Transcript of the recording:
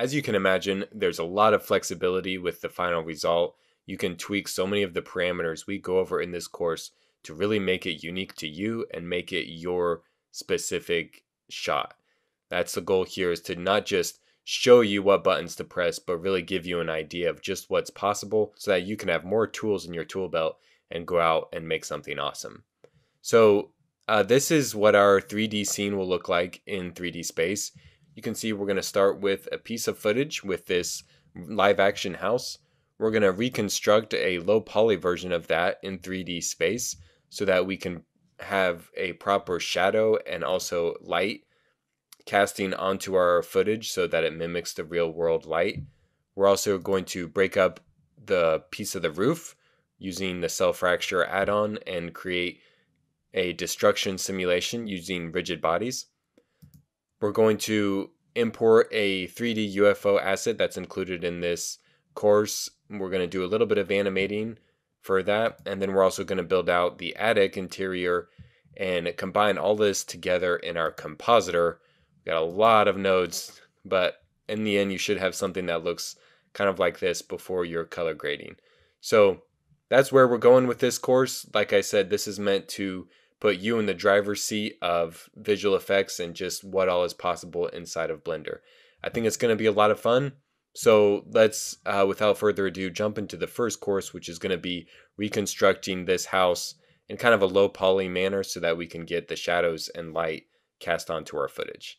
As you can imagine, there's a lot of flexibility with the final result. You can tweak so many of the parameters we go over in this course to really make it unique to you and make it your specific shot. That's the goal here, is to not just show you what buttons to press, but really give you an idea of just what's possible so that you can have more tools in your tool belt and go out and make something awesome. So this is what our 3D scene will look like in 3D space. You can see we're going to start with a piece of footage with this live action house. We're going to reconstruct a low poly version of that in 3D space so that we can have a proper shadow and also light casting onto our footage so that it mimics the real world light. We're also going to break up the piece of the roof using the cell fracture add-on and create a destruction simulation using rigid bodies. We're going to import a 3D UFO asset that's included in this course. We're going to do a little bit of animating for that, and then we're also going to build out the attic interior and combine all this together in our compositor. We've got a lot of nodes, but in the end you should have something that looks kind of like this before you're color grading. So that's where we're going with this course. Like I said, this is meant to put you in the driver's seat of visual effects and just what all is possible inside of Blender. I think it's going to be a lot of fun. So let's, without further ado, jump into the first course, which is going to be reconstructing this house in kind of a low poly manner so that we can get the shadows and light cast onto our footage.